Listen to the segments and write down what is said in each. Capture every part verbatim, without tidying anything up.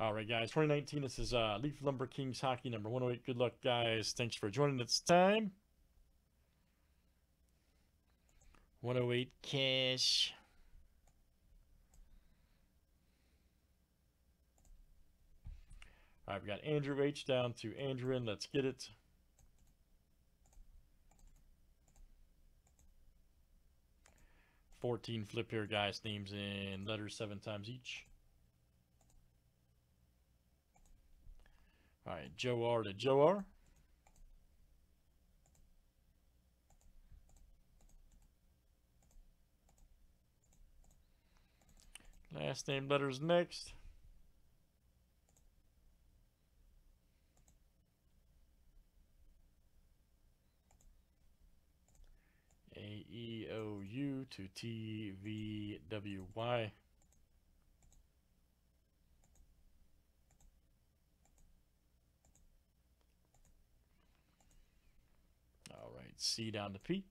All right, guys, twenty nineteen, this is uh, Leaf Lumber Kings Hockey number one oh eight. Good luck, guys. Thanks for joining. It's time. one oh eight cash. All right, we got Andrew H down to Andrew N. Let's get it. fourteen flip here, guys. Names and letters seven times each. All right, Joe R to Joe R. Last name letters next. A E O U to T V W Y. C down to P.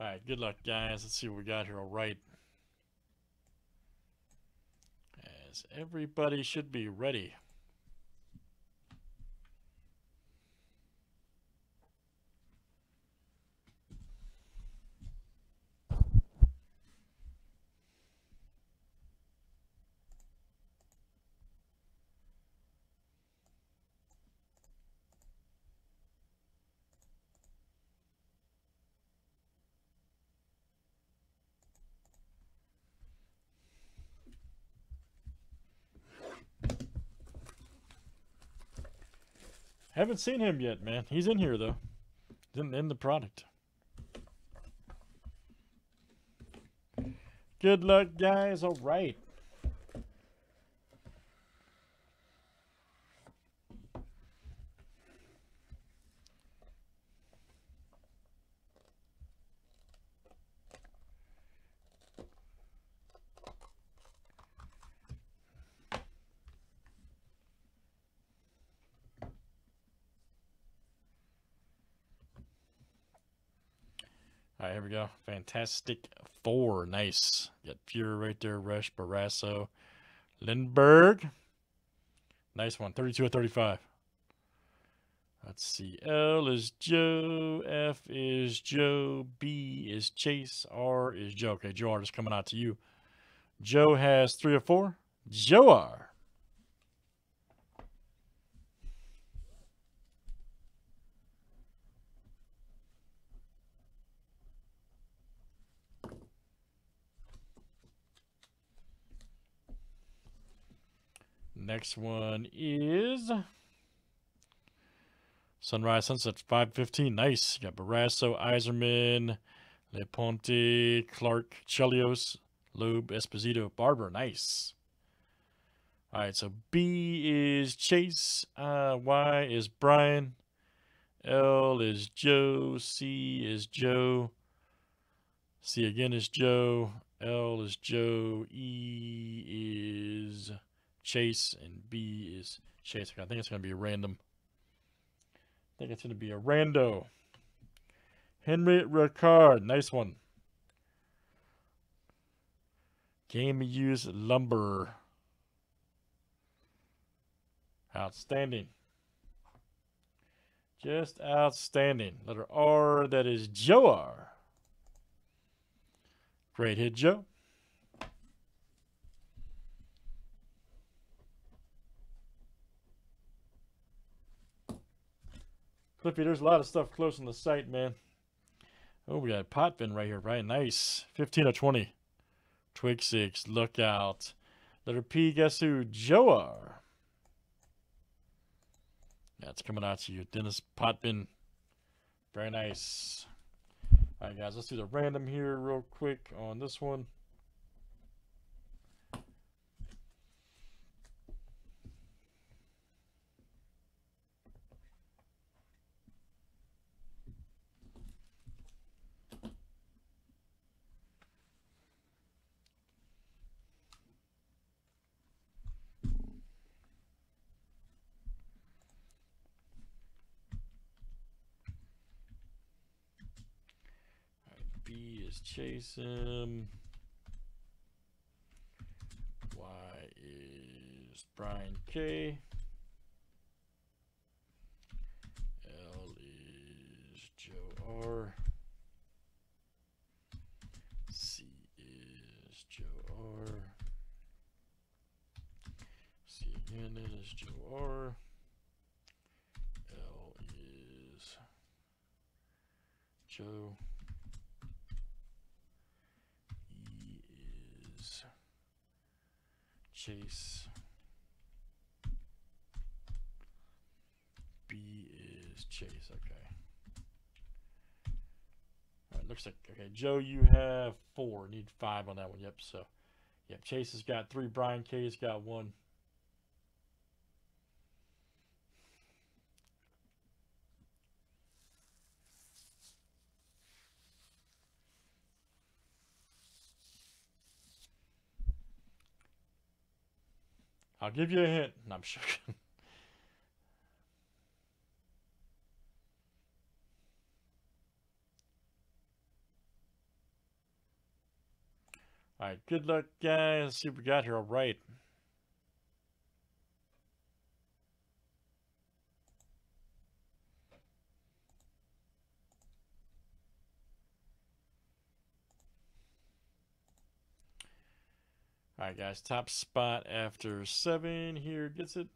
All right, good luck, guys. Let's see what we got here. All right. As everybody should be ready. Haven't seen him yet, man. He's in here, though. Didn't end the product. Good luck, guys. All right. All right, here we go. Fantastic Four. Nice. Got Fuhrer right there. Rush, Barrasso, Lindbergh. Nice one. thirty-two of thirty-five. Let's see. L is Joe. F is Joe. B is Chase. R is Joe. Okay, Joe R is coming out to you. Joe has three or four. Joe R. Next one is Sunrise Sunset, five fifteen. Nice. You got Barrasso, Iserman, Leponte, Clark, Chelios, Loeb, Esposito, Barber. Nice. All right, so B is Chase, uh, Y is Brian, L is Joe, C is Joe, C again is Joe, L is Joe, E is Chase, and B is Chase. I think it's going to be a random. I think it's going to be a rando. Henry Ricard. Nice one. Game use lumber. Outstanding. Just outstanding. Letter R. That is Joe R. Great hit, Joe. Clippy, there's a lot of stuff close on the site, man. Oh, we got Potvin right here, right? Nice. fifteen of twenty. Twig six. Look out. Letter P, guess who? Joe R. That's coming out to you. Dennis Potvin. Very nice. All right, guys. Let's do the random here real quick on this one. B is chase him. Y is Brian K. L is Joe R. C is Joe R. C again is Joe R. L is Joe. Chase. B is Chase. Okay. All right, looks like okay, Joe, you have four. Need five on that one. Yep. So, yep. Chase has got three. Brian K has got one. I'll give you a hint. No, I'm sure. All right. Good luck, guys. Let's see what we got here. All right. All right, guys, top spot after seven here gets it.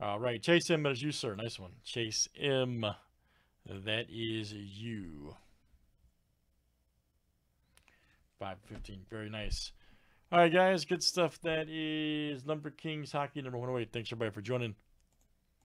All right, Chase M, that is you, sir. Nice one. Chase M, that is you. five fifteen, very nice. All right, guys, good stuff. That is Lumber Kings Hockey number one oh eight. Thanks, everybody, for joining.